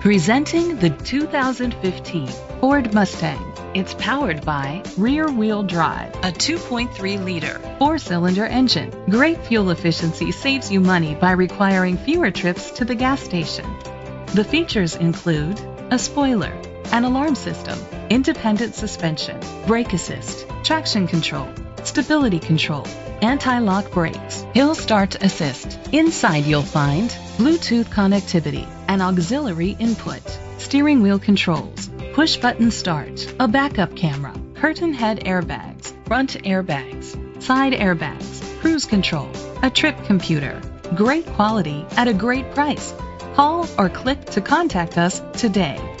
Presenting the 2015 Ford Mustang. It's powered by rear-wheel drive, a 2.3-liter four-cylinder engine. Great fuel efficiency saves you money by requiring fewer trips to the gas station. The features include a spoiler, an alarm system, independent suspension, brake assist, traction control, stability control, anti-lock brakes, hill start assist. Inside you'll find Bluetooth connectivity, an auxiliary input, steering wheel controls, push button start, a backup camera, curtain head airbags, front airbags, side airbags, cruise control, a trip computer. Great quality at a great price. Call or click to contact us today.